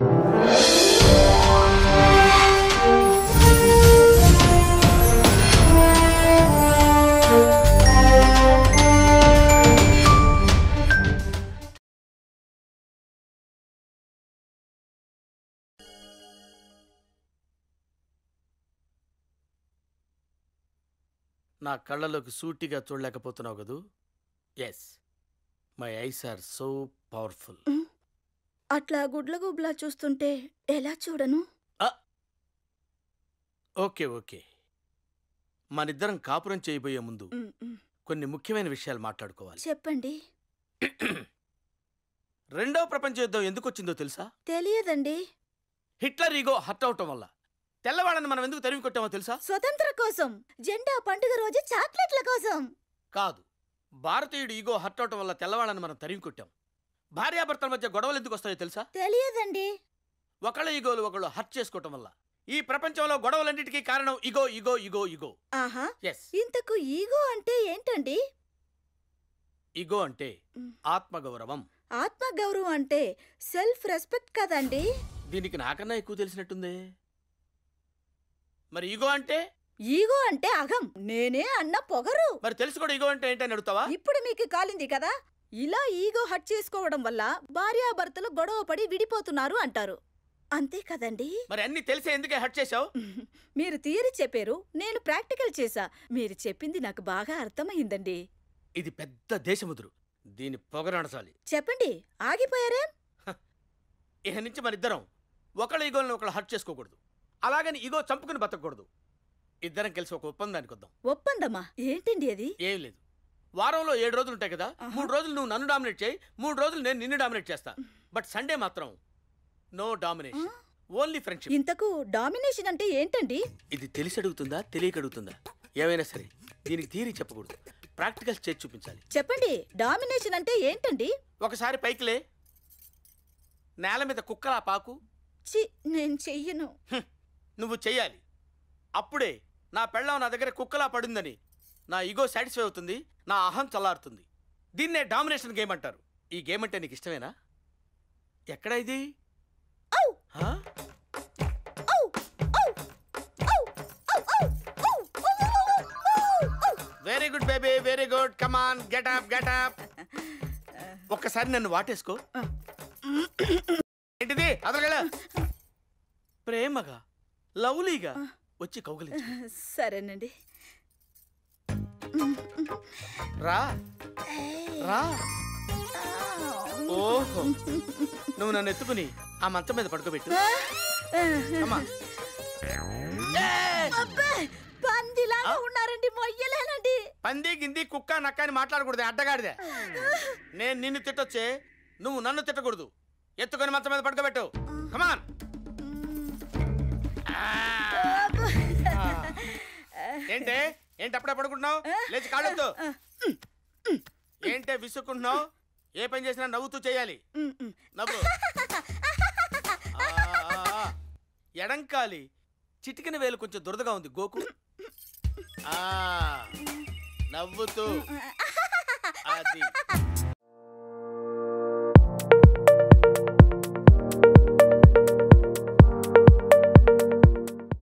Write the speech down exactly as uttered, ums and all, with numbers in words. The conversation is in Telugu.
నా కళ్ళలోకి సూటిగా చూడలేకపోతున్నావు కదూ? yes my eyes are so powerful. అట్లా గుడ్లగుబ్లా చూస్తుంటే ఎలా చూడను? ఓకే ఓకే, మనిద్దరం కాపురం చేయబోయే ముందు కొన్ని ముఖ్యమైన విషయాలు మాట్లాడుకోవాలి. చెప్పండి. రెండో ప్రపంచ యుద్ధం ఎందుకు వచ్చిందో తెలుసా? తెలియదండి. హిట్లర్ ఈగో హట్ అవటం వల్ల. తెల్లవాళ్ళని మనం ఎందుకు తరిమి కొట్టామో తెలుసా? స్వతంత్ర కోసం, జెండా పండుగ రోజు చాక్లెట్ల కోసం కాదు. భారతీయుడు ఈగో హర్ట్ అవటం వల్ల తెల్లవాళ్ళని మనం తరిమి కొట్టాం. భార్యాభర్తల మధ్య గొడవలు ఎందుకు వస్తాయో తెలుసా? తెలియదండి. ఒకళ్ళ ఈగోలు ఒకళ్ళు హర్ట్ చేసుకోవటం వల్ల. ఈ ప్రపంచంలో గొడవలన్నిటికీ కారణం ఈగో ఈగో ఈగో ఈగో. ఆహా, ఇంతకు ఈగో అంటే ఏంటండి? ఈగో అంటే ఆత్మగౌరవం. ఆత్మగౌరవం అంటే సెల్ఫ్ రెస్పెక్ట్ కదండి. దీనికి నాకన్నా ఎక్కువ తెలిసినట్టుందే. మరి ఈగో అంటే? ఈగో అంటే అహం, నేనే అన్న పొగరు. మరి తెలుసుకోడు ఈగో అంటే ఏంటని అడుగుతావా? ఇప్పుడు మీకు కాలింది కదా. ఇలా ఈగో హట్ చేసుకోవడం వల్ల భార్యాభర్తలు గొడవ పడి విడిపోతున్నారు అంటారు, అంతే కదండి? మరి అన్ని తెలిసే ఎందుకే హట్ చేశావు? మీరు థియరీ చెప్పారు, నేను ప్రాక్టికల్ చేశా. మీరు చెప్పింది నాకు బాగా అర్థమైందండి. ఇది పెద్ద దేశముదురు, దీని పొగరాణాలి. చెప్పండి, ఆగిపోయారే. ఇక నుంచి మనిద్దరం ఒకళ్ళ ఈగోలను ఒకళ్ళు హట్ చేసుకోకూడదు, అలాగని ఇగో చంపుకుని బతకూడదు. ఇద్దరం కలిసి ఒక ఒప్పందానికి వద్దాం. ఒప్పందమా? ఏంటండి అది? ఏం లేదు, వారంలో ఏడు రోజులు ఉంటాయి కదా. మూడు రోజులు నువ్వు నన్ను డామినేట్ చేయి, మూడు రోజులు నేను నిన్ను డామినేట్ చేస్తా. బట్ సండే మాత్రం నో డామినేషన్, ఓన్లీ ఫ్రెండ్షిప్. ఇంతకు డామినేషన్ అంటే ఏంటండి? ఇది తెలిసి అడుగుతుందా తెలియక అడుగుతుందా? ఏమైనా సరే దీనికి థియరీ చెప్పకూడదు, ప్రాక్టికల్ చేసి చూపించాలి. చెప్పండి, డామినేషన్ అంటే ఏంటండి? ఒకసారి పైకిలే, నేల మీద కుక్కలా పాకు. చి, నేను చెయ్యను. నువ్వు చెయ్యాలి. అప్పుడే నా పెళ్ళం నా దగ్గర కుక్కలా పడిందని నా ఈగో సాటిస్ఫై అవుతుంది, నా అహం చల్లారుతుంది. దీన్నే డామినేషన్ గేమ్ అంటారు. ఈ గేమ్ అంటే నీకు ఇష్టమేనా? ఎక్కడ ఇది? Very good baby, very good. Come on, get up get up. ఒక్కసారి నన్ను వాటేసుకో. ఏంటిది? అదరగల ప్రేమగా లవ్లీగా వచ్చి కౌగలించు. సరేనండి. రా రా. ఓహో, నువ్వు నన్ను ఎత్తుకుని ఆ మంచం మీద పడుకోబెట్టు. పందిలాగా ఉన్నారండి, మొయ్యలేనండి. పంది గింది కుక్క నక్క అని మాట్లాడకూడదే, అడ్డగాడిదే. నేను నిన్ను తిట్టొచ్చే, నువ్వు నన్ను తిట్టకూడదు. ఎత్తుకొని మంచం మీద పడుకోబెట్టు. కమాన్. ఏంటే ఏంటి అప్పుడే పడుకుంటున్నావు? లేచి కాళ్ళొద్దు. ఏంటే విసుక్కుంటున్నావు? ఏ పని చేసినా నవ్వుతూ చేయాలి. నవ్వు. ఎడంకాలి చిటికిన వేలు కొంచెం దురదగా ఉంది, గోకు. నవ్వుతూ అది